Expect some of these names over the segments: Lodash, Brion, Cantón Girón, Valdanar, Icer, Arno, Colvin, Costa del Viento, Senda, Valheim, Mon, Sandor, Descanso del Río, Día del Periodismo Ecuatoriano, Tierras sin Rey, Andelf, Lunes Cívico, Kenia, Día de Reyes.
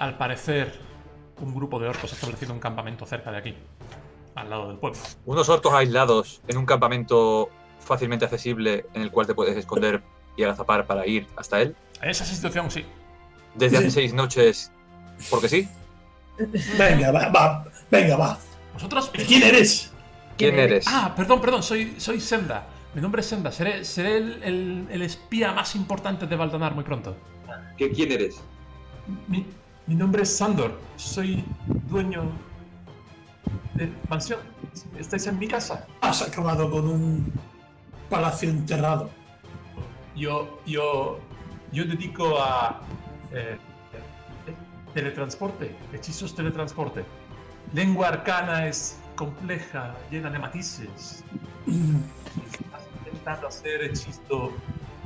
al parecer, un grupo de orcos ha establecido un campamento cerca de aquí, al lado del pueblo. Unos orcos aislados en un campamento fácilmente accesible en el cual te puedes esconder y agazapar para ir hasta él. En esa situación, sí. Desde hace 6 noches, porque sí. Venga, va, venga, va. ¿Vosotros? ¿Quién eres? ¿Quién eres? Ah, perdón, soy Senda. Mi nombre es Senda, seré el espía más importante de Valdanar muy pronto. ¿Quién eres? Mi nombre es Sandor, soy dueño de mansión. Estáis en mi casa. Has acabado con un palacio enterrado. Yo dedico a teletransporte, hechizos teletransporte. Lengua arcana es compleja, llena de matices. Estás intentando hacer hechizo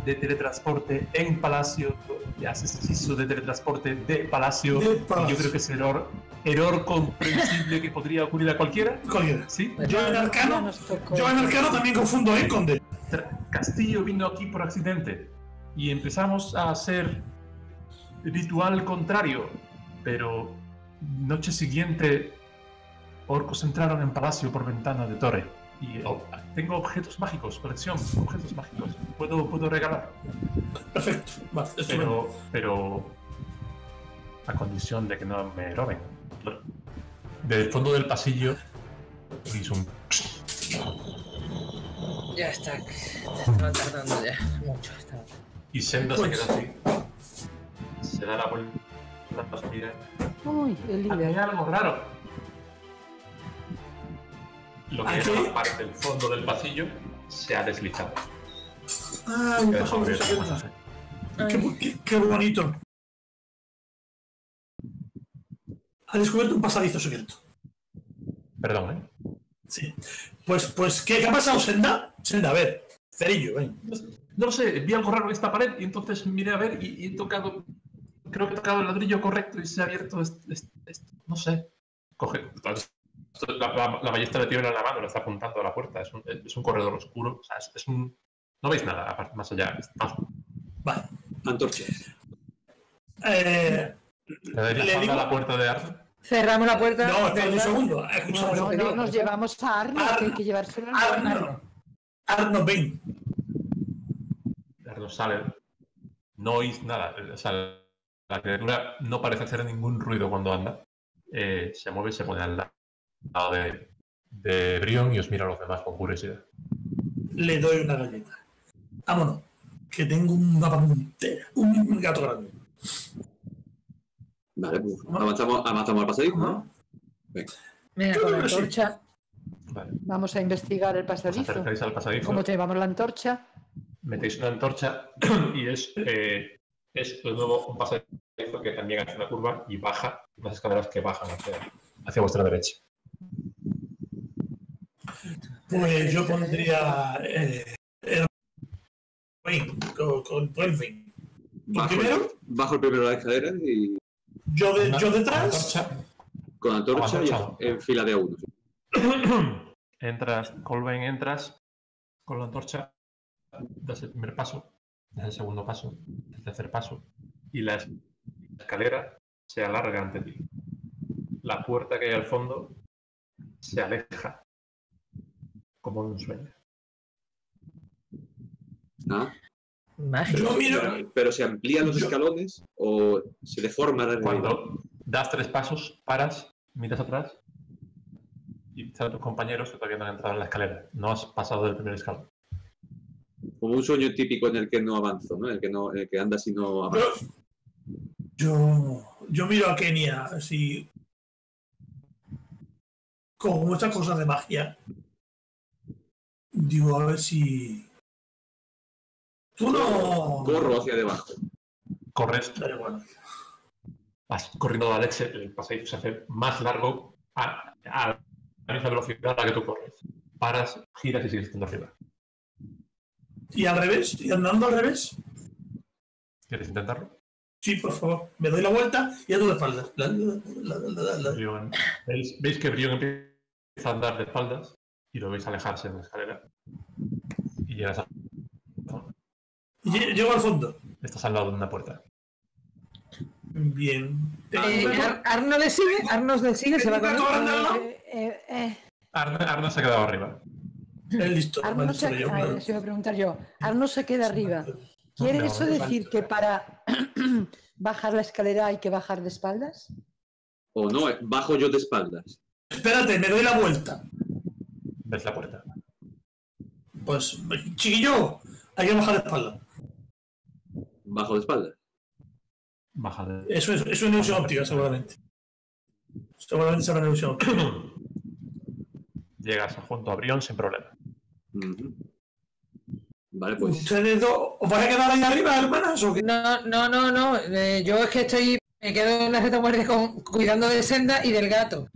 de teletransporte en palacio, y haces hechizo de teletransporte de palacio. Y yo creo que es error comprensible que podría ocurrir a cualquiera. ¿Sí? Yo en arcano también confundo con de. Castillo vino aquí por accidente y empezamos a hacer ritual contrario, pero noche siguiente orcos entraron en palacio por ventana de torre y tengo objetos mágicos, colección, objetos mágicos, puedo regalar. Perfecto, pero a condición de que no me roben. Desde el fondo del pasillo oís un... Ya está, estaba tardando ya mucho. Y Senda se queda así. Se da la vuelta, mira. Uy, el líder. Hay algo raro. Lo que es la parte del fondo del pasillo se ha deslizado. Ah, un paso. Qué bonito. Ha descubierto un pasadizo secreto. Perdón, ¿eh? Sí. Pues ¿qué ha pasado, Senda? Senda, a ver. Cerillo, ven. No lo sé, vi algo raro en esta pared y entonces miré a ver y he tocado... Creo que he tocado el ladrillo correcto y se ha abierto esto. No sé. Coge. La ballesta le tiene en la mano, le está apuntando a la puerta. Es un corredor oscuro. O sea, no veis nada, aparte, más allá. Vale. Antorchas. ¿Le digo a la puerta de Arno? Cerramos la puerta. No, espera un segundo. No, nos llevamos a Arno. Arno. Hay que llevárselo a Arno. Arno, ven. Arno sale. No oís nada. Sale. La criatura no parece hacer ningún ruido cuando anda. Se mueve y se pone al lado de Brion y os mira a los demás con curiosidad. Le doy una galleta. Vámonos, que tengo una pantera, un gato grande. Vale, pues avanzamos al pasadizo, ¿no? Venga. Mira, con la antorcha. Vale. Vamos a investigar el pasadizo. Os acercáis al pasadizo. ¿Cómo te llevamos la antorcha? Metéis una antorcha y es de nuevo un pasadizo que también hace una curva y baja, unas escaleras que bajan hacia vuestra derecha. Pues yo pondría con Colvin. Bajo el primero las escaleras y... Yo detrás. Con antorcha y en fila de uno. Entras, Colvin, entras con la antorcha, das el primer paso. Es el segundo paso, el tercer paso, y la escalera se alarga ante ti. La puerta que hay al fondo se aleja, como en un sueño. ¿Ah? Pero se amplían los escalones o se deforma la realidad. Cuando das 3 pasos, paras, miras atrás y están tus compañeros que todavía no han entrado en la escalera. No has pasado del primer escalón. Como un sueño típico en el que no avanzo, ¿no? En el que andas y no avanzo. Yo miro a Kenia así. Con muchas cosas de magia. Digo, a ver si. Tú no. Corro hacia debajo. Corres. Pero bueno. Vas corriendo a la leche, el paseo se hace más largo a la misma velocidad a la que tú corres. Paras, giras y sigues estando arriba. ¿Y al revés? ¿Y andando al revés? ¿Quieres intentarlo? Sí, por favor. Me doy la vuelta y a tu espalda. Veis que Brion empieza a andar de espaldas y lo veis alejarse en la escalera. Y llegas al fondo. Llego al fondo. Estás al lado de una puerta. Bien. Arno le sigue, se va a Arno se ha quedado arriba. Arno se queda arriba. ¿Quiere eso decir que para bajar la escalera hay que bajar de espaldas? O no, bajo yo de espaldas. Espérate, me doy la vuelta. ¿Ves la puerta? Pues, chiquillo, hay que bajar de espaldas. ¿Bajo de espaldas? Baja de... Eso es una ilusión óptica, seguramente. Seguramente será una ilusión óptica. Llegas junto a Brion sin problema. Vale, pues. ¿Ustedes dos os vais a quedar ahí arriba, hermanas? ¿O qué? No. Yo es que estoy. Me quedo en la reta muerte cuidando de Senda y del gato.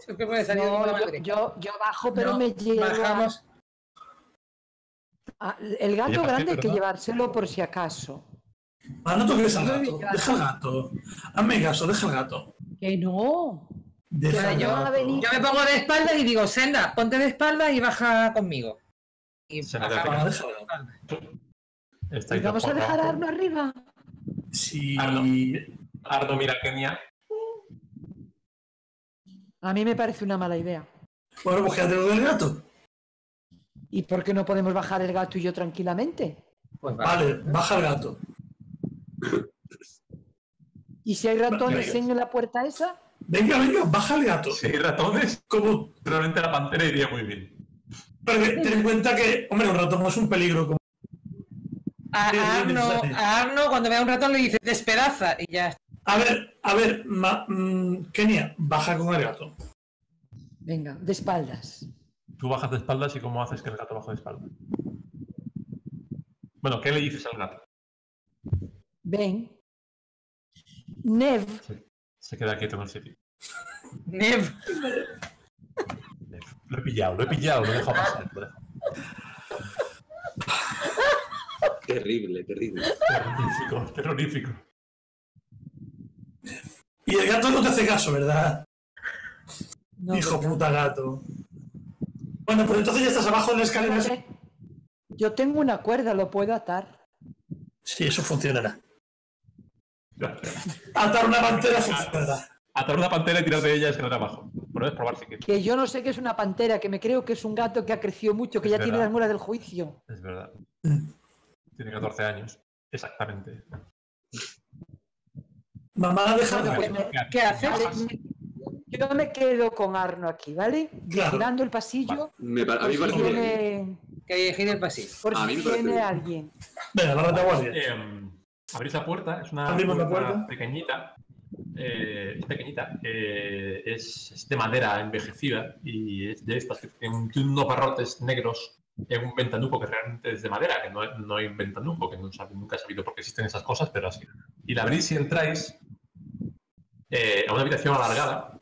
Eso que puede salir de la madre. Yo bajo, pero no, me llevo. Bajamos. Ah, el gato grande hay que llevárselo por si acaso. Ah, no toques al gato. Deja al gato. Hazme caso, deja al gato. Que no. Deja yo me pongo de espaldas y digo, Senda, ponte de espaldas y baja conmigo. Y se baja de vamos a dejar a Arno arriba. Sí. Arno mira a Kenia. A mí me parece una mala idea. Bueno, pues quédate lo del gato. ¿Y por qué no podemos bajar el gato y yo tranquilamente? Pues vale, baja el gato. ¿Y si hay ratones, enseño la puerta esa? Venga, baja el gato. Si hay ratones, como realmente la pantera iría muy bien. Pero ten en cuenta que, hombre, un ratón no es un peligro. Como... A Arno, cuando vea un ratón, le dice despedaza y ya está. A ver, Kenia, baja con el gato. Venga, de espaldas. Tú bajas de espaldas y ¿cómo haces que el gato baje de espaldas? Bueno, ¿qué le dices al gato? Ven. Nev. Se queda quieto en el sitio. Nev. Lo he pillado, lo he dejado pasar. Terrible. Terrorífico. Y el gato no te hace caso, ¿verdad? No, hijo puta gato. Bueno, pues entonces ya estás abajo en la escalera. Yo tengo una cuerda, lo puedo atar. Sí, eso funcionará. Atar una pantera funcionará. Atar una pantera y tirar de ella y escalar abajo. Puedes probar si quieres. Que yo no sé qué es una pantera, que me creo que es un gato que ha crecido mucho, que es ya verdad. Tiene las muelas del juicio. Es verdad. Tiene 14 años. Exactamente. Mamá, déjame. ¿Qué haces? Yo me quedo con Arno aquí, ¿vale? Claro. Girando el pasillo. A mí me parece bien. Que gire el pasillo. Por si tiene alguien. Venga, la rata guardia. Abrís la puerta, es una puerta pequeñita. Es de madera envejecida y es de estas que tienen unos barrotes negros en un ventanuco que realmente es de madera, que no hay ventanuco, que nunca he sabido por qué existen esas cosas, pero así. Y la abrís y entráis a una habitación alargada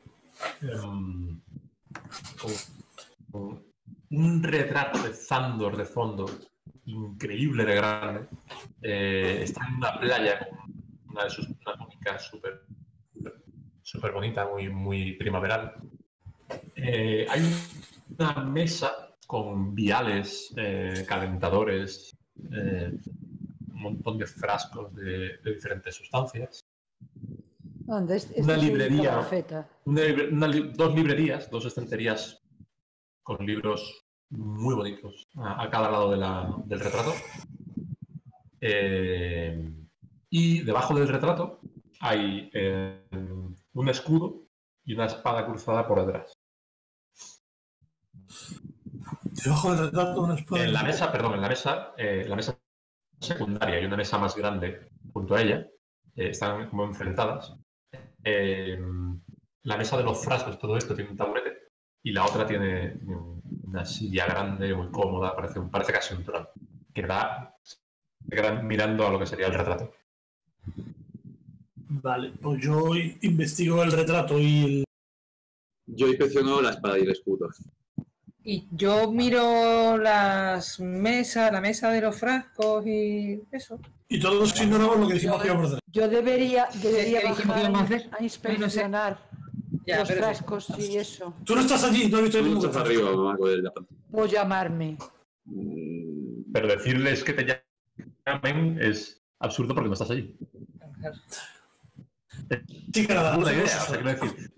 con un retrato de Sandor de fondo, increíble de grande. Está en una playa con una de sus túnicas súper bonita, muy primaveral. Hay una mesa con viales, calentadores, un montón de frascos de diferentes sustancias. ¿Dónde es? Una librería, dos librerías, dos estanterías con libros muy bonitos a cada lado de del retrato. Y debajo del retrato hay un escudo y una espada cruzada por detrás. Debajo del retrato una espada. En la mesa, perdón, la mesa secundaria y una mesa más grande junto a ella están como enfrentadas. La mesa de los frascos, todo esto tiene un taburete y la otra tiene una silla grande, muy cómoda, parece casi un trono, que se quedan mirando a lo que sería el retrato. Vale, pues yo investigo el retrato y el... Yo inspecciono la espada y el escudo. Y yo miro la mesa de los frascos y eso. Y todos ignoramos lo que dijimos que íbamos a hacer. Yo debería bajar a inspeccionar los frascos y eso. Tú no estás allí, no he visto el mundo. Puedo llamarme. Pero decirles que te llamen es absurdo porque no estás allí. Sí, que nada, buena idea.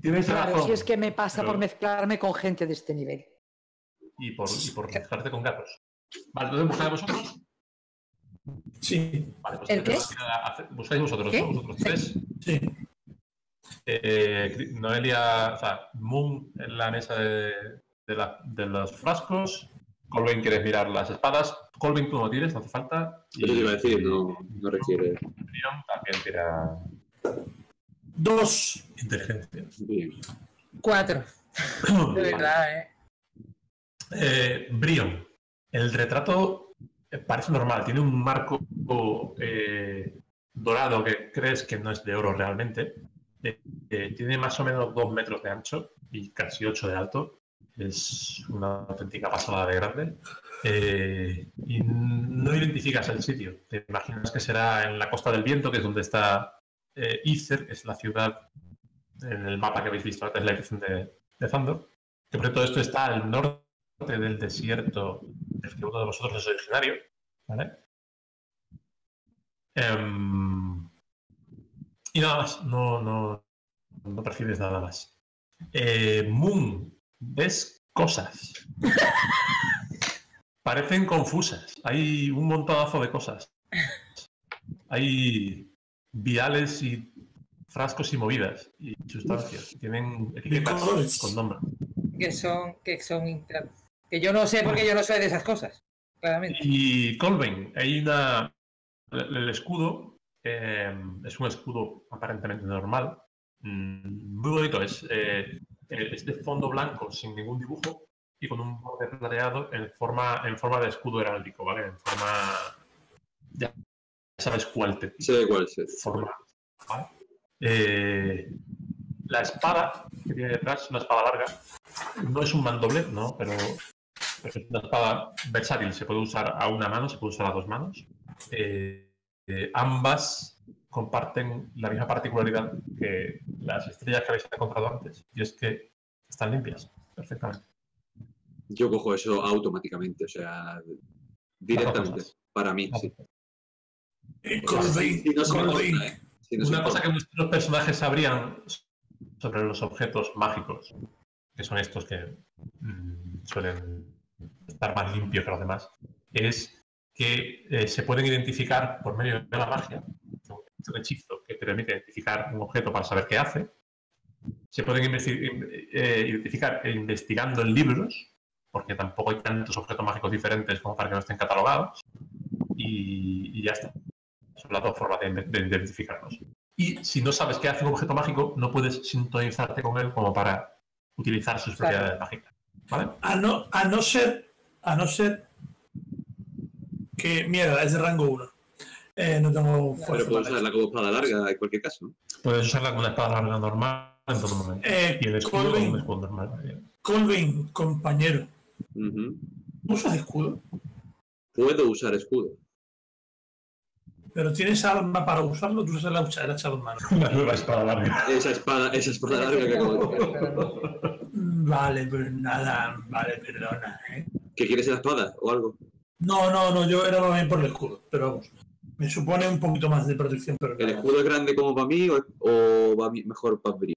Tienes razón. Si es que me pasa por mezclarme con gente de este nivel. Y por mezclarte con gatos. Vale, entonces buscáis vosotros. Sí. Vale, pues ¿el qué? Buscáis vosotros, ¿qué? Vosotros tres. Sí. Noelia, o sea, Moon en la mesa de los frascos. Colvin, ¿quieres mirar las espadas? Colvin, tú no tienes, no hace falta. Yo te iba a decir, no requiere. Brion también tira... 2 inteligencias. Bien. 4. De verdad, Brion, el retrato parece normal. Tiene un marco dorado que crees que no es de oro realmente. Tiene más o menos 2 metros de ancho y casi 8 de alto. Es una auténtica pasada de grande. Y no identificas el sitio. Te imaginas que será en la Costa del Viento, que es donde está Icer, que es la ciudad en el mapa que habéis visto antes, la edición de Sandor. Que por todo esto está al norte del desierto del que uno de vosotros es originario. ¿Vale? Y nada más. No percibes nada más. Moon. Ves cosas. Parecen confusas. Hay un montonazo de cosas. Hay viales y frascos y movidas y sustancias. Tienen etiquetas con nombre. Que yo no sé porque yo no soy de esas cosas. Claramente. Y Colvin, hay una... El escudo es un escudo aparentemente normal. Muy bonito es... este fondo blanco sin ningún dibujo y con un borde plateado en forma de escudo heráldico, ¿vale? En forma... Ya sabes cuál te... Sí, cuál es. Forma, ¿vale? La espada que tiene detrás es una espada larga. No es un mandoble, ¿no? Pero es una espada versátil. Se puede usar a una mano, se puede usar a 2 manos. Ambas comparten la misma particularidad que las estrellas que habéis encontrado antes, y es que están limpias perfectamente. Yo cojo eso automáticamente, o sea, directamente, para mí. Sí. Una cosa que nuestros personajes sabrían sobre los objetos mágicos, que son estos que suelen estar más limpios que los demás, es que se pueden identificar por medio de la magia. Un hechizo que te permite identificar un objeto para saber qué hace. Se pueden identificar investigando en libros, porque tampoco hay tantos objetos mágicos diferentes como para que no estén catalogados. Y ya está. Son las 2 formas de identificarlos. Y si no sabes qué hace un objeto mágico, no puedes sintonizarte con él como para utilizar sus propiedades mágicas. ¿Vale? A no ser que... Mierda, es de rango 1. No tengo fuerza. Pero puedes usarla como espada larga en cualquier caso. Puedes usarla como una espada larga normal en todo momento. Y el escudo Colvin, como un escudo normal. Colvin, compañero. ¿Usas escudo? Puedo usar escudo. Pero tienes arma para usarlo, tú usas la hacha de mano. Una nueva espada larga. Esa espada larga que acabo de tocar. Vale, pues nada, vale, perdona. ¿Qué quieres, la espada o algo? No, yo era más bien por el escudo, pero vamos. Me supone un poquito más de protección. Pero ¿el escudo es grande como para mí o va mejor para Brion?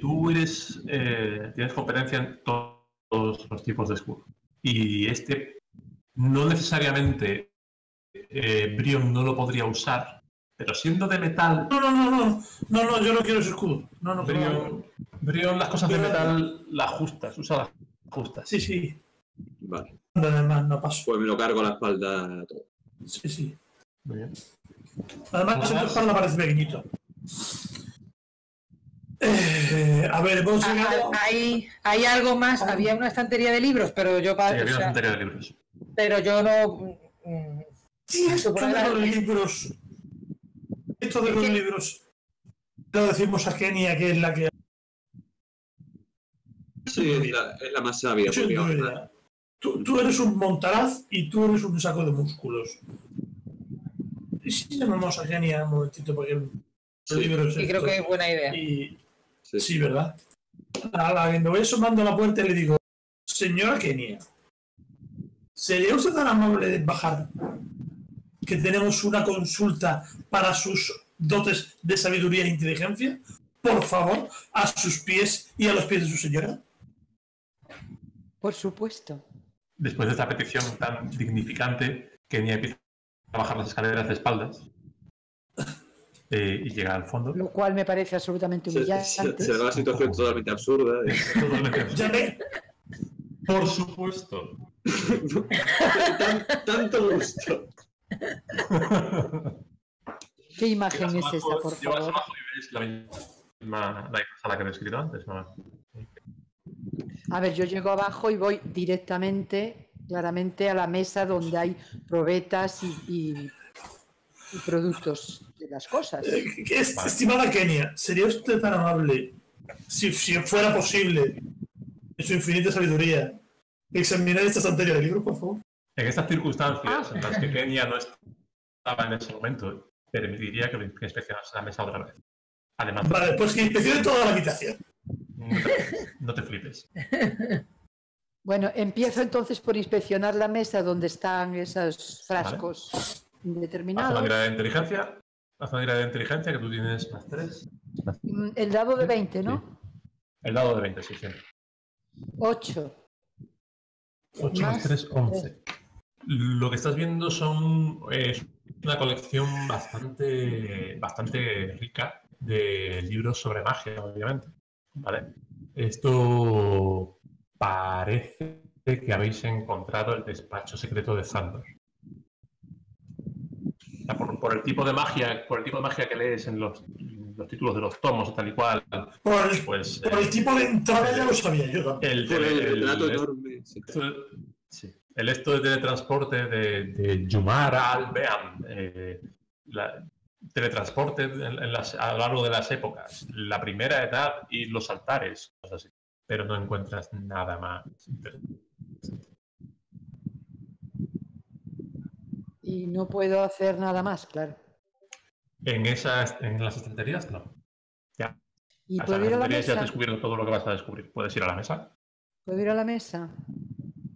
Tú eres, tienes competencia en todos los tipos de escudo. Y este no necesariamente Brion no lo podría usar, pero siendo de metal... No, yo no quiero ese escudo. No, Brion las cosas de metal las justas, usa las justas. Sí. Vale. Además, no paso. Pues me lo cargo a la espalda todo. Sí. Muy bien. Además, esa espalda parece pequeñito. A ver, vos hay algo más. Había una estantería de libros, pero yo... había una estantería de libros. Pero yo no... Esto de los libros... Lo decimos a Kenia, que es la que... Sí, es la más sabia. Tú eres un montaraz y tú eres un saco de músculos. ¿Y si llamamos a Kenia un momentito? Porque el libro es... Sí, creo que es buena idea. Sí, ¿verdad? Me voy asomando a la puerta y le digo: señora Kenia, ¿sería usted tan amable de bajar? Que tenemos una consulta para sus dotes de sabiduría e inteligencia, por favor, a sus pies y a los pies de su señora? Por supuesto. Después de esta petición tan dignificante, Kenia empieza a bajar las escaleras de espaldas y llega al fondo. Lo cual me parece absolutamente humillante. Se da la situación totalmente absurda. Totalmente absurda. Por supuesto. Tanto gusto. ¿Qué imagen es abajo, esta, por favor? Y la sala que he descrito antes, ¿no? A ver, yo llego abajo y voy directamente, claramente, a la mesa donde hay probetas y productos de las cosas. Estimada Kenia, ¿sería usted tan amable, si fuera posible, en su infinita sabiduría, examinar esta estantería del libro, por favor? En estas circunstancias en las que Kenia no estaba en ese momento, permitiría que inspeccionase la mesa otra vez. Además, vale, pues que inspeccione toda la habitación. No te flipes. Bueno, empiezo entonces por inspeccionar la mesa donde están esos frascos, vale, indeterminados. Haz una tirada de inteligencia. Haz una tirada de inteligencia que tú tienes +3. El dado de 20, ¿no? Sí. El dado de 20, sí. 8. 8 más 3, 11. Lo que estás viendo es una colección bastante rica de libros sobre magia, obviamente. Vale. Esto parece que habéis encontrado el despacho secreto de Sandor. O sea, por el tipo de magia que lees en los títulos de los tomos, tal y cual. Por el tipo de entrada ya lo sabía yo. El esto de teletransporte de Yumar al-Beam. Teletransporte a lo largo de las épocas, la primera edad y los altares, cosas así. Pero no encuentras nada más interesante. Y no puedo hacer nada más, claro. En las estanterías, no. Ya. ¿Y puedo ir a la mesa? Ya has descubierto todo lo que vas a descubrir. ¿Puedes ir a la mesa? ¿Puedo ir a la mesa?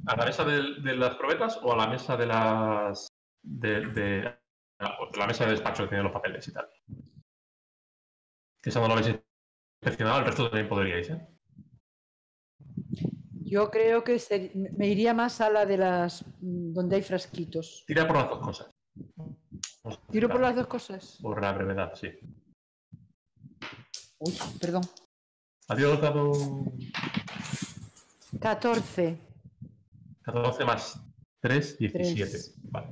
¿A la mesa de las probetas o a la mesa de las... la mesa de despacho que tiene los papeles y tal? Que esa no lo habéis inspeccionado, el resto también podríais, ¿eh? Yo creo que me iría más a la de las... donde hay frasquitos. Tira por las dos cosas. ¿Tiro por las dos cosas? Por la brevedad, sí. Uy, perdón. Adiós, dado... 14. 14 más 3, 17. 3. Vale.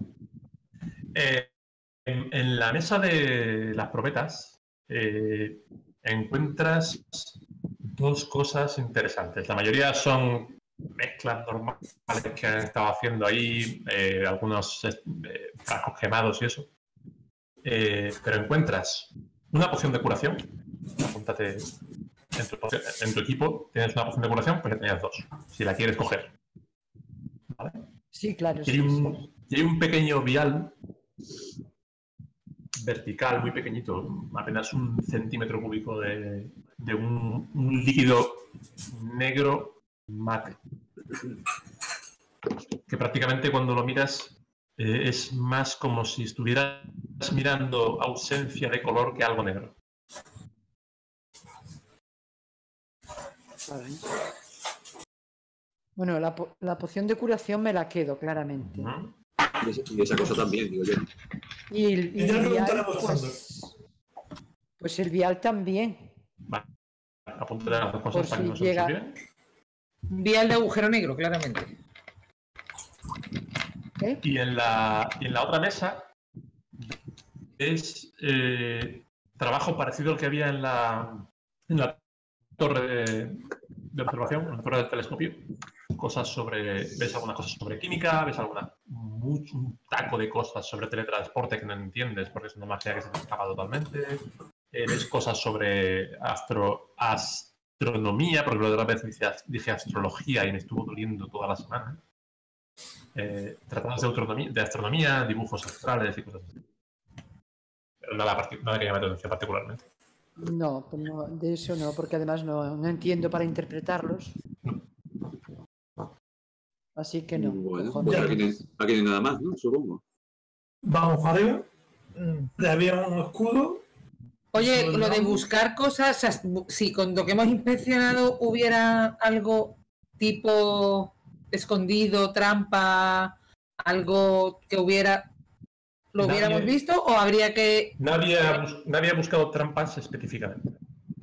En la mesa de las probetas encuentras dos cosas interesantes. La mayoría son mezclas normales que han estado haciendo ahí, algunos frascos quemados y eso. Pero encuentras una poción de curación. Apúntate en tu equipo. Tienes una poción de curación, pues ya tenías dos, si la quieres coger. ¿Vale? Sí, claro. Y hay un pequeño vial vertical, muy pequeñito, apenas 1 centímetro cúbico de un líquido negro mate, que prácticamente cuando lo miras es más como si estuvieras mirando ausencia de color que algo negro. Bueno, la poción de curación me la quedo, claramente. ¿Mm? Y esa cosa también, digo yo. Y el vial, pues el vial también. Vale. Apunta las dos cosas para que no se olviden. Vial de agujero negro, claramente. ¿Eh? Y en la otra mesa es trabajo parecido al que había en la torre de observación, en la torre del telescopio. Ves algunas cosas sobre química, ves un taco de cosas sobre teletransporte que no entiendes porque es una magia que se te escapa totalmente. Ves cosas sobre astronomía, porque la otra vez dije astrología y me estuvo doliendo toda la semana. Tratados de astronomía, dibujos astrales y cosas así. Pero nada que llame la atención particularmente. No, pues no, de eso no, porque además no entiendo para interpretarlos. No. Así que no. Bueno, pues aquí no hay nada más, ¿no? Supongo. Vamos arriba. Había un escudo Oye, lo de buscar cosas, o sea, si con lo que hemos inspeccionado hubiera algo tipo escondido, trampa, algo que hubiera... ¿Lo hubiéramos visto o habría que...? No había buscado trampas específicamente.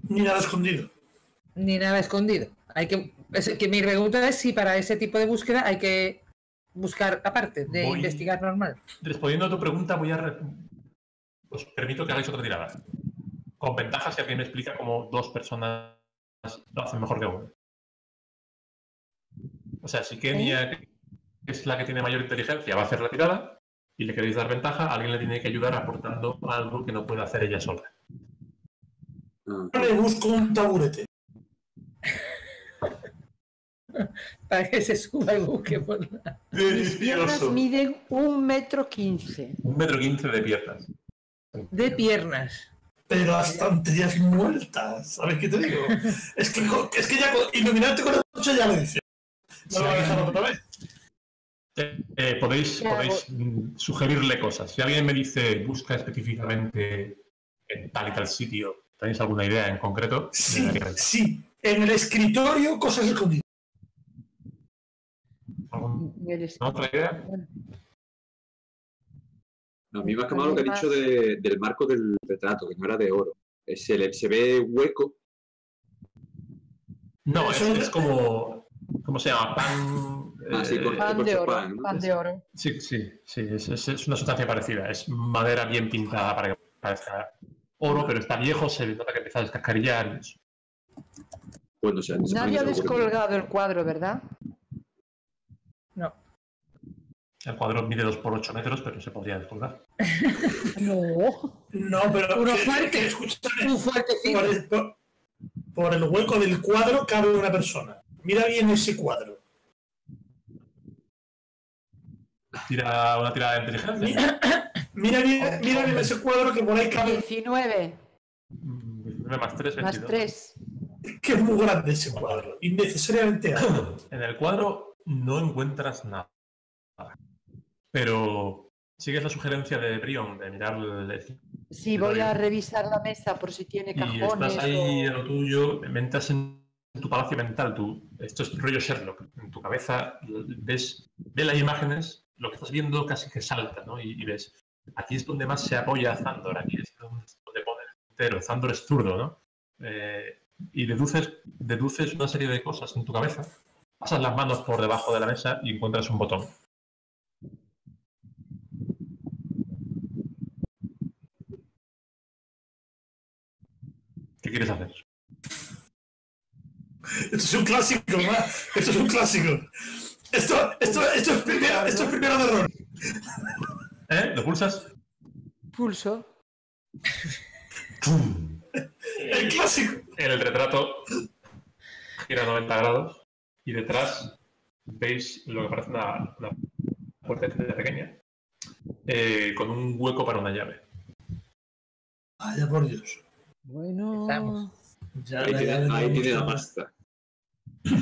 Ni nada escondido. Ni nada escondido. Hay que... mi pregunta es si para ese tipo de búsqueda hay que buscar aparte de investigar normal. Respondiendo a tu pregunta, voy a... Os permito que hagáis otra tirada. Con ventaja si alguien me explica cómo dos personas lo hacen mejor que uno. O sea, si Kenia, que es la que tiene mayor inteligencia, va a hacer la tirada... y le queréis dar ventaja, alguien le tiene que ayudar aportando algo que no puede hacer ella sola. Le busco un taburete. Para que se suba y busque por la... Mis piernas miden 1,15 m. 1,15 m de piernas. De piernas. Pero las tonterías muertas, ¿sabes qué te digo? Es que ya iluminarte con el coche ya lo dice. No lo voy a dejar otra vez. Podéis sugerirle cosas. Si alguien me dice, busca específicamente en tal y tal sitio, ¿tenéis alguna idea en concreto? Sí, sí. En el escritorio, cosas escondidas. ¿Otra idea? No, a mí me ha quemado lo que ha dicho del marco del retrato, que no era de oro. Se ve hueco. No, es como... ¿Cómo se llama? Pan... sí, pan de oro. Pan, ¿no? Pan de oro. Sí. Es una sustancia parecida. Es madera bien pintada para que parezca oro, pero está viejo, se nota que empieza a descascarillar. Bueno, o sea, nadie ha descolgado el cuadro, ¿verdad? No. El cuadro mide 2 por 8 metros, pero se podría descolgar. No, pero... Uno fuerte. Un fuertecito. Por el hueco del cuadro cabe una persona. Mira bien ese cuadro. Tira una tirada de inteligencia. Mira bien ese cuadro que por ahí cabe. 19. 19 más 3, 22. Más 3. Que es muy grande ese cuadro. Innecesariamente alto. En el cuadro no encuentras nada. Pero sigues la sugerencia de Brion de mirar el... Sí, voy a revisar la mesa por si tiene cajones. Y estás ahí en lo tuyo, mentas en tu palacio mental, esto es rollo Sherlock, en tu cabeza ves las imágenes, lo que estás viendo casi que salta, ¿no? Y ves, aquí es donde más se apoya Sandor, aquí es donde pone el puntero, Sandor es zurdo, ¿no? Y deduces una serie de cosas en tu cabeza, pasas las manos por debajo de la mesa y encuentras un botón. ¿Qué quieres hacer? Esto es un clásico. Esto es primero de rol. ¿Lo pulsas? Pulso. El clásico. En el retrato gira 90 grados y detrás veis lo que parece una puerta pequeña con un hueco para una llave. Vaya por Dios. Bueno, estamos. Ahí tiene la pasta.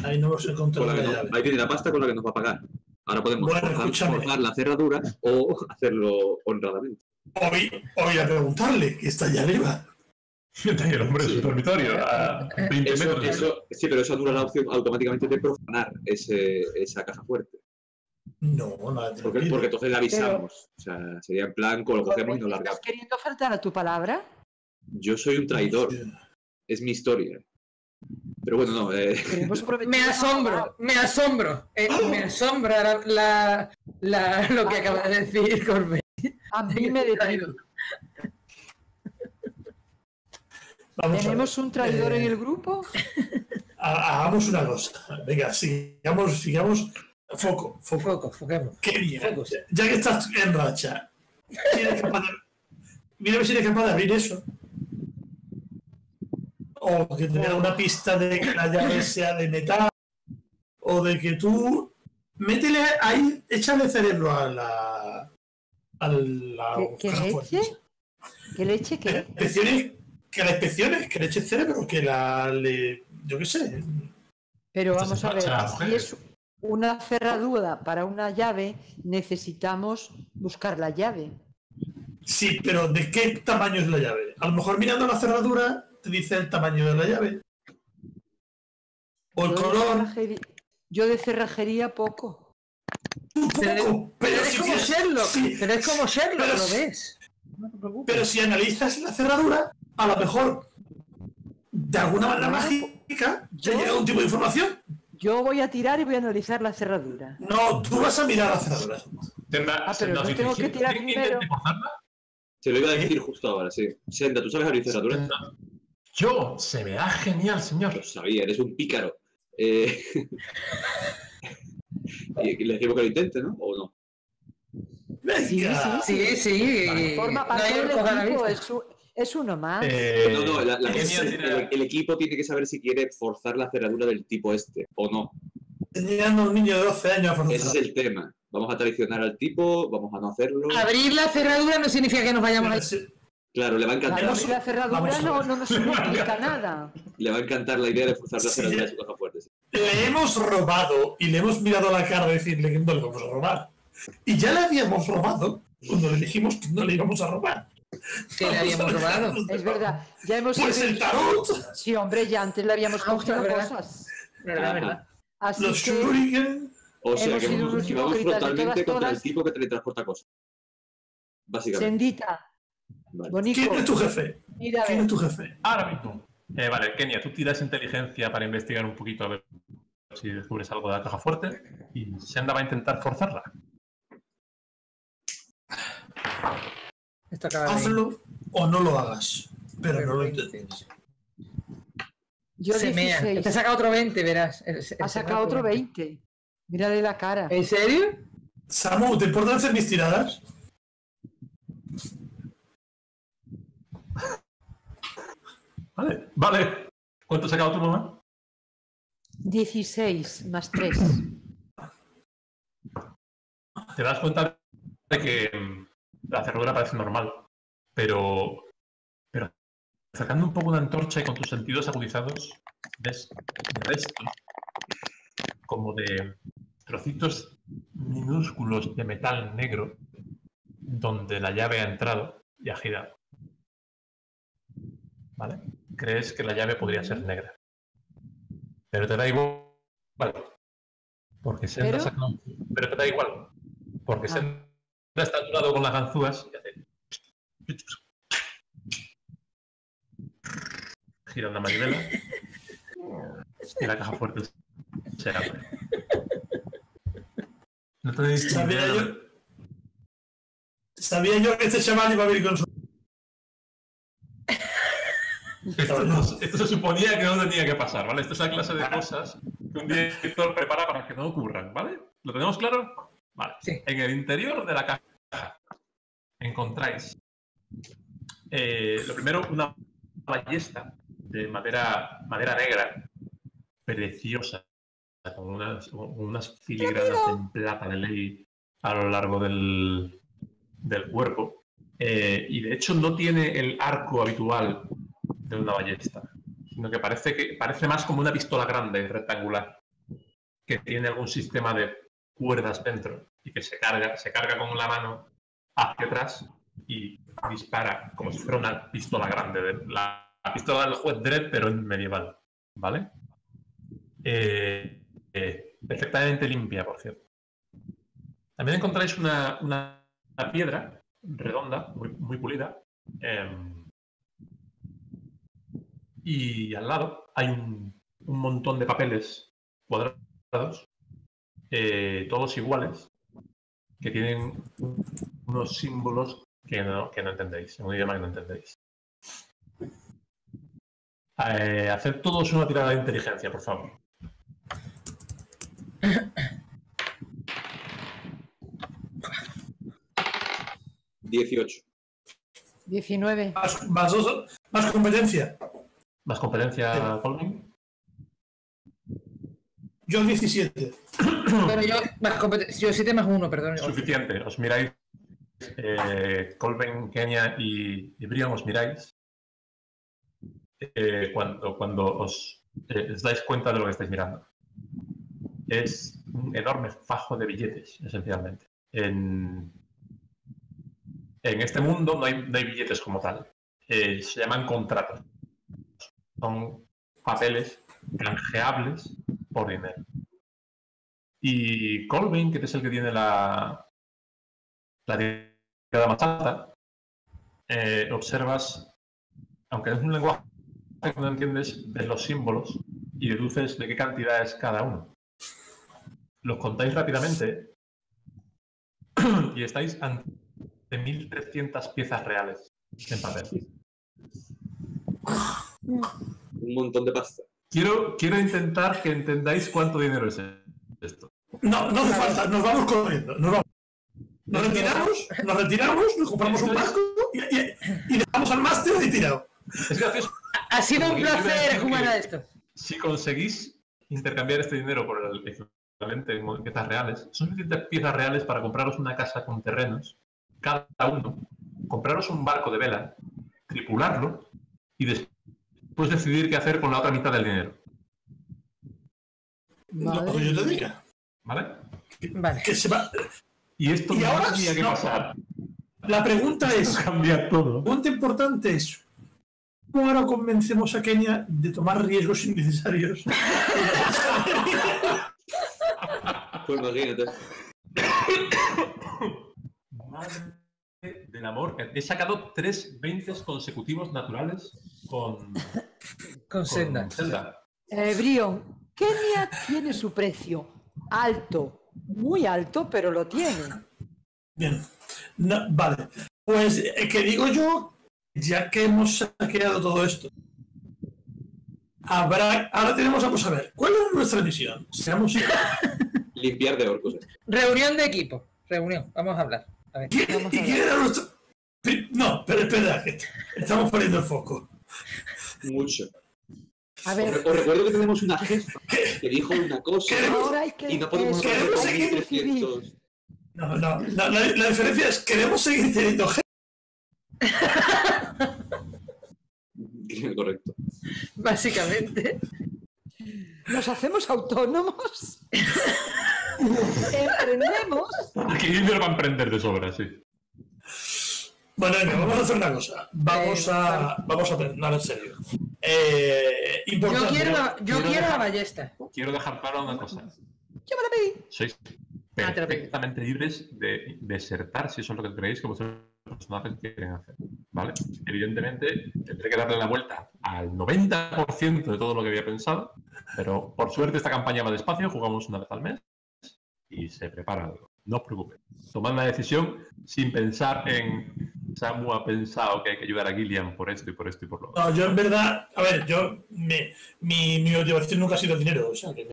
Ahí no se controla. Ahí tiene la pasta con la que nos va a pagar. Ahora podemos forzar la cerradura o hacerlo honradamente. Voy a preguntarle, que está allá arriba. El hombre es su dormitorio. Sí, pero eso anula la opción automáticamente de profanar esa caja fuerte. No, no. Porque entonces la avisamos. O sea, sería en plan, lo cogemos y nos largamos. ¿Estás queriendo faltar a tu palabra? Yo soy un traidor. Es mi historia. Pero bueno, no. Me asombro. Me asombra lo que acabas de decir, Corbett. A mí me detraigo. ¿Tenemos un traidor en el grupo? Hagamos una cosa. Venga, sigamos. Foco. Ya que estás en racha. Mira si eres capaz de abrir eso. O que te da una pista de que la llave sea de metal, o de que tú... Métele ahí, échale cerebro a la... ¿Qué leche? Que la eche cerebro, yo qué sé. Pero vamos a ver, si es una cerradura para una llave, necesitamos buscar la llave. Sí, pero ¿de qué tamaño es la llave? A lo mejor mirando la cerradura te dice el tamaño de la llave. O el color. Yo de cerrajería poco. Pero es como Sherlock. Pero es como Sherlock, lo ves. No te preocupes. Pero si analizas la cerradura, a lo mejor de alguna manera mágica te llega un tipo de información. Yo voy a tirar y voy a analizar la cerradura. No, tú vas a mirar la cerradura. Pero no tengo que tirar primero. Se lo iba a decir justo ahora, sí. Senda, ¿tú sabes abrir cerraduras? Yo, se me da genial, señor. Lo sabía, eres un pícaro. Y le decimos que lo intente, ¿no? ¿O no? Sí. Vale. Forma parte del equipo, es uno más. No, el equipo tiene que saber si quiere forzar la cerradura del tipo este o no. Está llegando un niño de 12 años a forzar. Ese es el tema. Vamos a traicionar al tipo, vamos a no hacerlo. Abrir la cerradura no significa que nos vayamos a... Claro, le va a encantar. Claro, si la cerradura no nos significa nada. Le va a encantar la idea de forzar la cerradura de su caja fuerte. Sí. Le hemos robado y le hemos mirado a la cara de decirle que no le vamos a robar. Y ya le habíamos robado cuando le dijimos que no le íbamos a robar. Que le habíamos robado. Es verdad. Ya hemos el tarot. Sí, hombre, ya antes le habíamos comprado cosas. Verdad. Así los que... shuriken. O sea, hemos que vamos frontalmente contra el tipo que teletransporta cosas. Básicamente. Sendita. Vale. ¿Quién es tu jefe? Mira, ¿quién es tu jefe? Ahora mismo. Vale, Kenia, tú tiras inteligencia para investigar un poquito a ver si descubres algo de la caja fuerte. Y Senda va a intentar forzarla. Hazlo o no lo hagas, pero no lo intentes. Yo se mea. Te saca otro 20, verás. Ha sacado otro 20. Mírale la cara. ¿En serio? Samu, ¿te importan hacer mis tiradas? Vale. ¿Cuánto ha sacado tu mamá? 16 más 3. Te das cuenta de que la cerradura parece normal, pero sacando un poco una antorcha y con tus sentidos agudizados, ves resto como de trocitos minúsculos de metal negro donde la llave ha entrado y ha girado. ¿Vale? Crees que la llave podría ser negra. Pero te da igual. Vale. Porque Senda ¿pero? Saca un... Pero te da igual. Porque Senda está a tu lado con las ganzúas y hace... Gira una manivela y la caja fuerte se abre. No tenéis... Sabía yo que este chaval iba a venir con su... Esto se suponía que no tenía que pasar, ¿vale? Esto es la clase de cosas que un director prepara para que no ocurran, ¿vale? ¿Lo tenemos claro? Vale. Sí. En el interior de la caja encontráis, lo primero, una ballesta de madera negra, preciosa, con unas filigranas en plata de ley a lo largo del cuerpo. Y de hecho no tiene el arco habitual de una ballesta, sino que parece más como una pistola grande, rectangular, que tiene algún sistema de cuerdas dentro y que se carga con la mano hacia atrás y dispara como si fuera una pistola grande, la pistola del juez Dredd, pero en medieval, ¿vale? Perfectamente limpia, por cierto. También encontráis una piedra redonda, muy, muy pulida, y al lado hay un montón de papeles cuadrados, todos iguales, que tienen unos símbolos que no entendéis, en un idioma que no entendéis. Haced todos una tirada de inteligencia, por favor. 18. 19. Más competencia. ¿Más competencia, Colvin? Yo 17. Pero yo más competencia. Yo 7 más 1, perdón. Suficiente. Os miráis. Colvin, Kenia y Brion, os miráis. Cuando os dais cuenta de lo que estáis mirando. Es un enorme fajo de billetes, esencialmente. En En este mundo no hay billetes como tal. Se llaman contratos. Son papeles canjeables por dinero. Y Colvin, que es el que tiene la tirada más alta, observas, aunque es un lenguaje que no entiendes, ves los símbolos y deduces de qué cantidad es cada uno. Los contáis rápidamente y estáis ante 1.300 piezas reales en papel. Un montón de pasta. Quiero intentar que entendáis cuánto dinero es esto. No, no hace falta, nos vamos corriendo. Nos vamos. Nos retiramos, nos compramos un barco y dejamos al máster retirado. Es gracioso. Ha sido un placer jugar a esto. Si conseguís intercambiar este dinero por el equivalente en piezas reales, son suficientes piezas reales para compraros una casa con terrenos, cada uno, compraros un barco de vela, tripularlo y después decidir qué hacer con la otra mitad del dinero. Vale. Lo que yo te diga. ¿Vale? Vale. Que se va... Y esto no tenía que pasar. La pregunta es... Cambiar todo. La pregunta importante es... ¿Cómo ahora convencemos a Kenia de tomar riesgos innecesarios? Pues imagínate. Madre del amor. He sacado 3 veintes consecutivos naturales con Senda. Brion, Kenia tiene su precio. Alto. Muy alto, pero lo tiene. Bien. No, vale. Pues, ¿qué digo yo? Ya que hemos saqueado todo esto, ahora tenemos a saber cuál es nuestra misión. Seamos limpiar de orcos. Reunión de equipo. Reunión. Vamos a hablar. A ver, ¿quién era nuestro? No, pero espera, estamos poniendo el foco. Mucho. A ver. Os recuerdo que tenemos una jefa que dijo una cosa y no podemos seguir 300. No, no. La diferencia es que queremos seguir teniendo jefa. Correcto. Básicamente. Nos hacemos autónomos. Emprendemos. Aquí dinero va a emprender de sobra, sí. Bueno, venga, vamos a hacer una cosa. Vamos a terminar en serio. Yo quiero la ballesta. Quiero dejar claro una cosa. Yo me la pedí. Sois perfectamente libres de desertar si eso es lo que creéis que vosotros personajes quieren hacer, ¿vale? Evidentemente tendré que darle la vuelta al 90% de todo lo que había pensado, pero por suerte esta campaña va despacio, jugamos una vez al mes y se prepara algo. No os preocupéis. Tomad una decisión sin pensar en Samu ha pensado que hay que ayudar a Gillian por esto y por esto y por lo otro. No, yo en verdad, a ver, mi motivación nunca ha sido el dinero, o sea, que...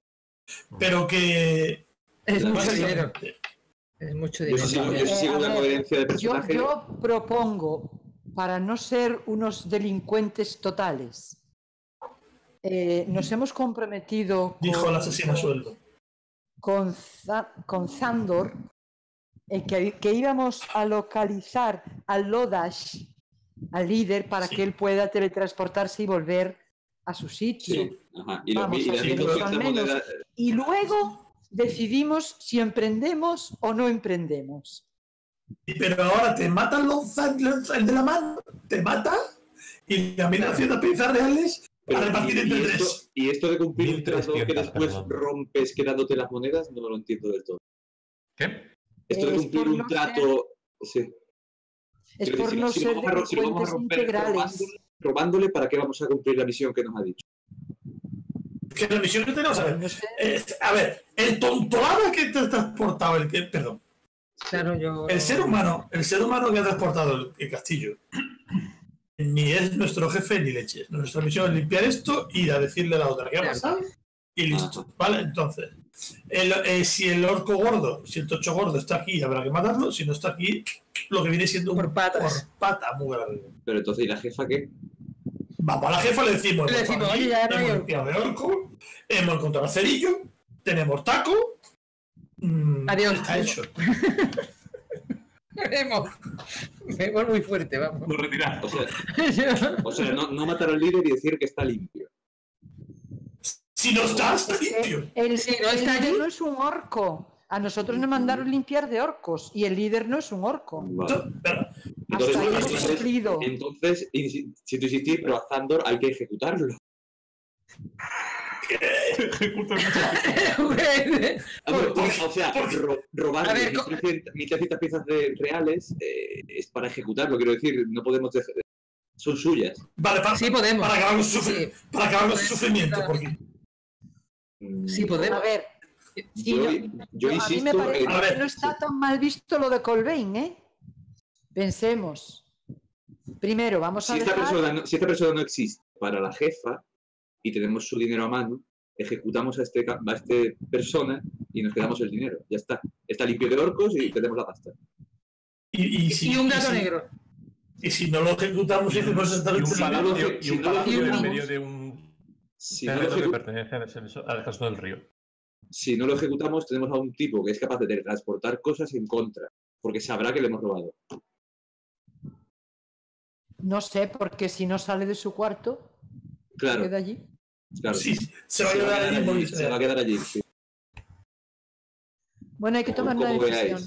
pero que... Es mucho dinero. Es mucho dinero. Yo sigo una coherencia de personaje. Yo propongo, para no ser unos delincuentes totales, nos hemos comprometido... Dijo el asesino a sueldo. Con Sandor, que íbamos a localizar a Lodash, al líder, para que él pueda teletransportarse y volver a su sitio. Sí. Ajá. Y luego... decidimos si emprendemos o no emprendemos. Pero ahora te mata el de la mano, te mata y camina haciendo piezas reales a repartir entre tres. Y esto de cumplir un trato que después rompes quedándote las monedas, no lo entiendo del todo. ¿Qué? Esto de cumplir un trato... Sí. Es por no ser delincuentes integrales. Robándole, ¿para qué vamos a cumplir la misión que nos ha dicho? Que la misión que tenemos, a ver, el tontolada que te ha transportado perdón. Claro, el ser humano que ha transportado el castillo, ni es nuestro jefe ni leche. Nuestra misión es limpiar esto, ir a decirle a la otra que ha pasado y listo. Vale, entonces, si el orco gordo, si el tocho gordo está aquí, habrá que matarlo. Si no está aquí, lo que viene siendo por pata muy grave. Pero entonces, ¿y la jefa qué? Vamos a la jefa, le decimos oye, ya hemos limpiado de orco, hemos encontrado cerillo, tenemos taco. Adiós. Está hecho. Vemos muy fuerte, vamos. Nos retiramos. O sea no matar al líder y decir que está limpio. Si no está limpio. El líder no es un orco. A nosotros nos mandaron limpiar de orcos y el líder no es un orco. Vale. Entonces, hasta ahí hemos cumplido. Entonces, si tú insistís, pero a Sandor hay que ejecutarlo. O sea, robar 1.300 piezas de reales es para ejecutarlo, quiero decir, no podemos dejar, son suyas. Vale, sí podemos. Para acabar con su sufrimiento. Porque... Sí podemos. A ver, yo insisto... A mí me parece que no está tan mal visto lo de Colvin, ¿eh? Pensemos. Primero, vamos a ver... Si esta persona no existe para la jefa... y tenemos su dinero a mano, ejecutamos a este persona y nos quedamos el dinero. Ya está. Está limpio de orcos y tenemos la pasta. Y un gato negro. Y si no lo ejecutamos, hicimos hasta el dinero. Y un palacio en medio de un... Si no lo que pertenece al Descanso del Río. Si no lo ejecutamos, tenemos a un tipo que es capaz de transportar cosas en contra, porque sabrá que le hemos robado. No sé, porque si no sale de su cuarto... Claro. ¿Se queda allí? Claro. Sí, se va a quedar allí. Sí. Bueno, hay que tomar una decisión.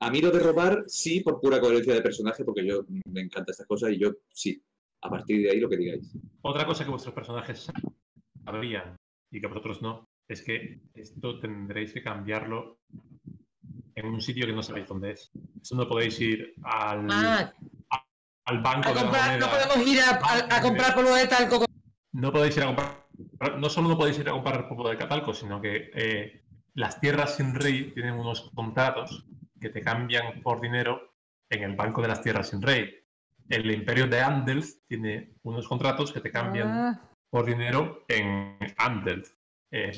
A mí lo de robar, sí, por pura coherencia de personaje, porque yo me encanta estas cosas y yo, sí. A partir de ahí, lo que digáis. Otra cosa que vuestros personajes sabrían y que vosotros no, es que esto tendréis que cambiarlo en un sitio que no sabéis dónde es. Eso no podéis ir al... al banco a comprar, no podemos ir a comprar polvo de talco. No podéis ir a comprar, no solo no podéis ir a comprar polvo de catalco, sino que las Tierras sin Rey tienen unos contratos que te cambian por dinero en el banco de las Tierras sin Rey. El Imperio de Andelf tiene unos contratos que te cambian por dinero en Andelf.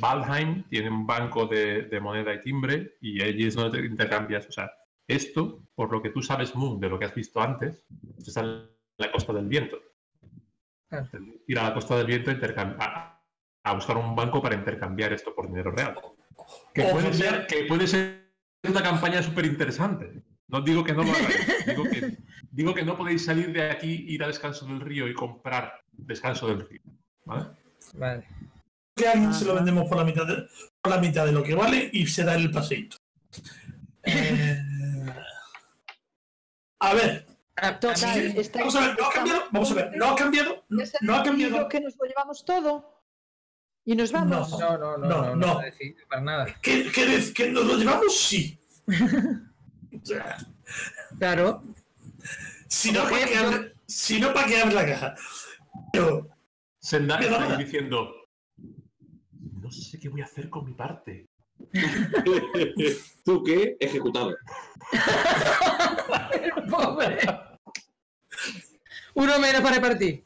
Valheim tiene un banco de moneda y timbre y allí es donde te intercambias. O sea, esto, por lo que tú sabes, Moon, de lo que has visto antes, es la Costa del Viento. Ir a la Costa del Viento a buscar un banco para intercambiar esto por dinero real. Que puede ser una campaña súper interesante. No digo que no lo hagáis. digo que no podéis salir de aquí, ir a Descanso del Río y comprar Descanso del Río. ¿Vale? Vale. Que alguien se lo vendemos por la mitad de lo que vale y se da el paseíto. A ver, vamos a ver, no ha cambiado. Que nos lo llevamos todo y nos vamos. No. Para nada. ¿Que nos lo llevamos? Sí. Claro. Si no, ¿para qué abre la caja? Pero... Senda está diciendo, no sé qué voy a hacer con mi parte. ¿Tú qué? Ejecutado. Pobre. Uno menos para repartir.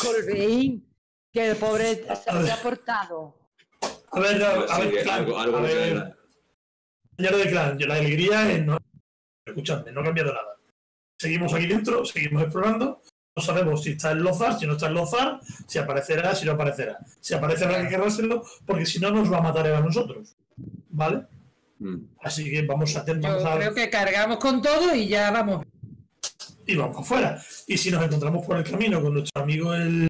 Colvin, que el pobre se ha portado. A ver, ya lo declaro. Yo la alegría es no. Escuchadme, no ha cambiado nada. Seguimos aquí dentro, seguimos explorando. No sabemos si está en Lodash, si no está en Lodash, si aparecerá, si no aparecerá. Si aparece habrá que quedárselo, porque si no nos va a matar a nosotros. ¿Vale? Así que vamos a tener... Creo que cargamos con todo y ya vamos. Y vamos afuera. Y si nos encontramos por el camino con nuestro amigo el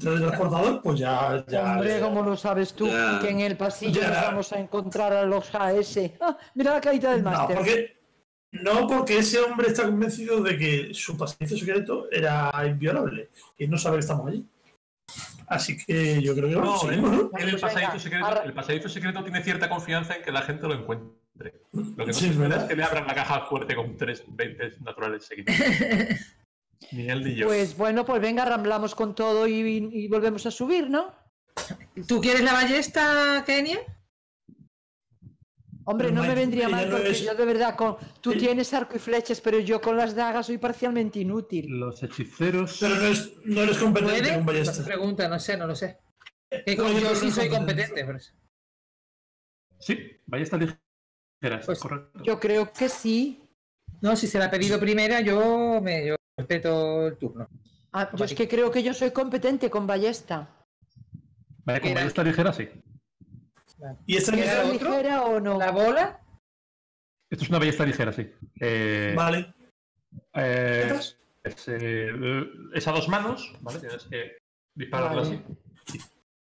transportador, pues ya... Hombre, ¿cómo lo sabes tú? Ya. Que en el pasillo nos vamos a encontrar a los AS. Ah, mira la caída del máster. No, porque ese hombre está convencido de que su pasadizo secreto era inviolable y no sabe que estamos allí. Así que yo creo que vamos. No, el pasadizo secreto tiene cierta confianza en que la gente lo encuentre. Lo que no se espera es que le abran la caja fuerte con 3 20 naturales seguidos. Ni él ni yo. Pues bueno, pues venga, ramblamos con todo y volvemos a subir, ¿no? ¿Tú quieres la ballesta, Kenia? Hombre, no me vendría mal porque yo de verdad tú tienes arco y flechas, pero yo con las dagas soy parcialmente inútil. Los hechiceros... Pero no eres competente con ballesta. Pregunta, no sé, no lo sé. Yo sí soy competente, pero... Sí, ballesta ligera, pues correcto. Yo creo que sí. No, si se la ha pedido primera, yo respeto el turno. Ah, yo es que creo que yo soy competente con ballesta. Vale, con ballesta ligera sí. ¿Y esta ballesta ligera o no? ¿La bola? Esto es una ballesta ligera, sí. Vale. Es a 2 manos, ¿vale? Tienes que dispararla así.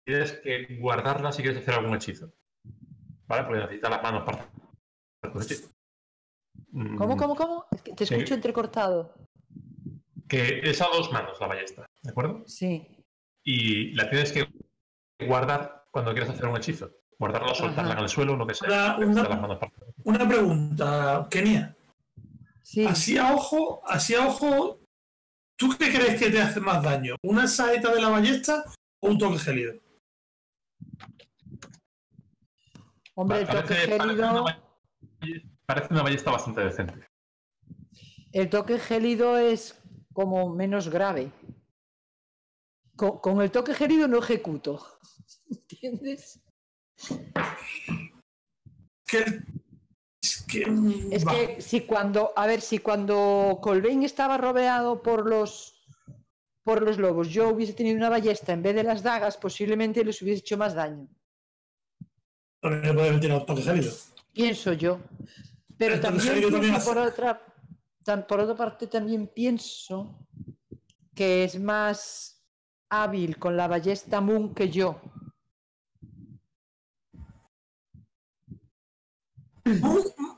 Tienes que guardarla si quieres hacer algún hechizo. ¿Vale? Porque necesita las manos para el coche. ¿Cómo? Es que te escucho entrecortado. Que es a dos manos la ballesta, ¿de acuerdo? Sí. Y la tienes que guardar cuando quieras hacer un hechizo. Guardarla, soltarla en el suelo, lo que sea. Una pregunta, Kenia. Sí. Así a ojo, ¿tú qué crees que te hace más daño? ¿Una saeta de la ballesta o un toque gélido? Hombre, el toque gélido... Parece una ballesta bastante decente. El toque gélido es como menos grave. Con el toque gélido no ejecuto. ¿Entiendes? Es que si cuando Colvin estaba rodeado por los lobos, yo hubiese tenido una ballesta en vez de las dagas, posiblemente les hubiese hecho más daño. Pero no puede meter un toque gélido. Pienso yo. Pero también por otra parte también pienso que es más hábil con la ballesta Moon que yo.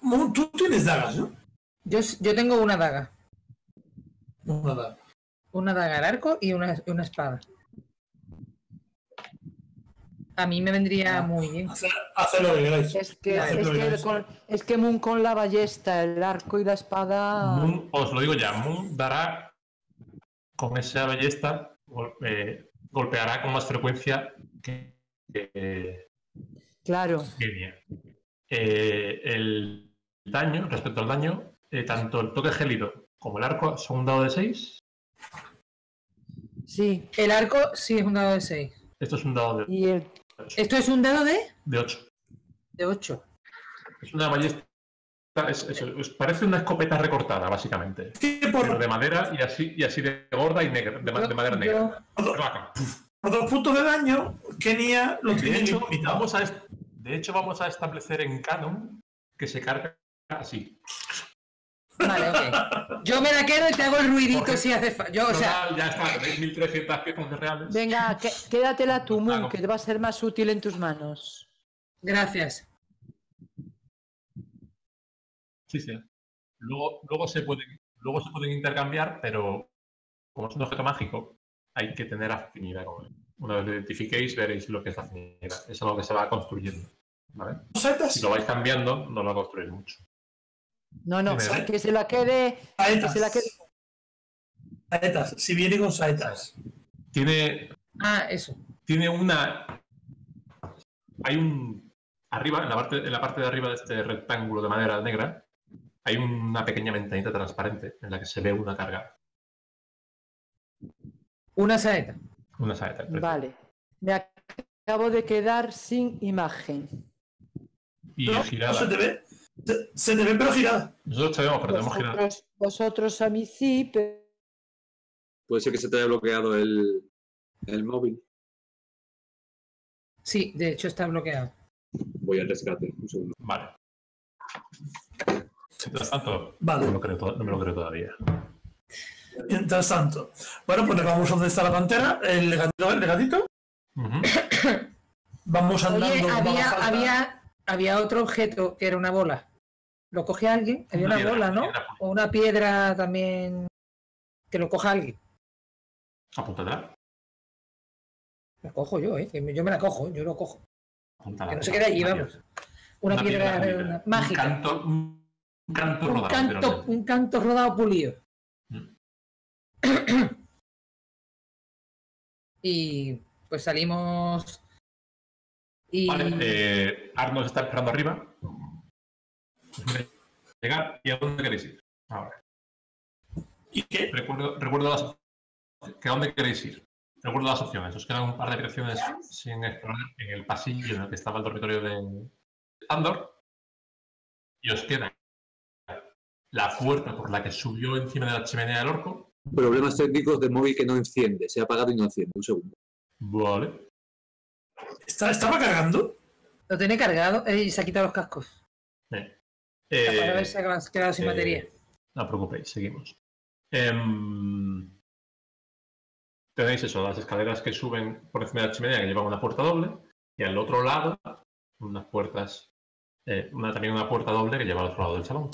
Moon, tú tienes dagas, ¿no? Yo tengo una daga. Una daga al arco y una espada. A mí me vendría muy bien. Hacelo bien, ¿verdad? Es que Moon con la ballesta, el arco y la espada... Moon, os lo digo ya, Moon dará con esa ballesta, golpeará con más frecuencia que... Claro. El daño, respecto al daño, tanto el toque gélido como el arco son un dado de 6. Sí, el arco sí es un dado de 6. Esto es un dado de 8. ¿Esto es un dado de? De 8. De 8. Es una ballesta. Parece una escopeta recortada, básicamente. Sí, pero de madera y así de gorda y negra. De madera negra. Por 2 puntos de daño, Kenia lo tiene invitado. De hecho, vamos a establecer en canon que se carga así. Vale, ok. Yo me la quedo y te hago el ruidito si hace falta. Ya está, 3.300 piezas reales. Venga, quédatela tú, Moon, que te va a ser más útil en tus manos. Gracias. Sí. Luego se pueden intercambiar, pero como es un objeto mágico, hay que tener afinidad con él. Una vez lo identifiquéis, veréis lo que es afinidad. Eso es lo que se va construyendo, ¿vale? Si lo vais cambiando, no lo va a construir mucho. No, que se la quede. Saetas, si viene con saetas. Tiene una. Hay un. Arriba, en la parte de arriba de este rectángulo de madera negra, hay una pequeña ventanita transparente en la que se ve una carga. Una saeta. Una saeta. Vale. Me acabo de quedar sin imagen. Y girada. ¿No se te ve? Se te ve, pero girada. Nosotros te vemos, pero te hemos girado. Vosotros a mí sí, pero... Puede ser que se te haya bloqueado el móvil. Sí, de hecho está bloqueado. Voy al rescate, un segundo. Vale. Mientras tanto, no me lo creo todavía. Mientras tanto, bueno, pues le vamos a donde está la pantera, el gatito. Vamos andando. Oye, había otro objeto que era una bola. ¿Lo coge alguien? Había una bola, ¿no? O una piedra también que lo coja alguien. Apúntatela. La cojo yo, ¿eh? Yo me la cojo, yo lo cojo. Apúntala, que no se quede allí, vamos. Una piedra mágica. Un canto rodado pulido. Y pues salimos... Y... Vale, Arno se está esperando arriba. Llegar y a dónde queréis ir. Ahora. ¿Y qué? Recuerdo las opciones. Os quedan un par de habitaciones sin explorar en el pasillo en el que estaba el dormitorio de Sandor. Y os queda la puerta por la que subió encima de la chimenea del orco. Problemas técnicos del móvil que no enciende. Se ha apagado y no enciende. Un segundo. Vale. ¿Estaba cargando? Lo tiene cargado y se ha quitado los cascos. Para ver si ha quedado sin batería. No os preocupéis, seguimos. Tenéis eso, las escaleras que suben por encima de la chimenea que llevan una puerta doble y al otro lado unas puertas también una puerta doble que lleva al otro lado del salón.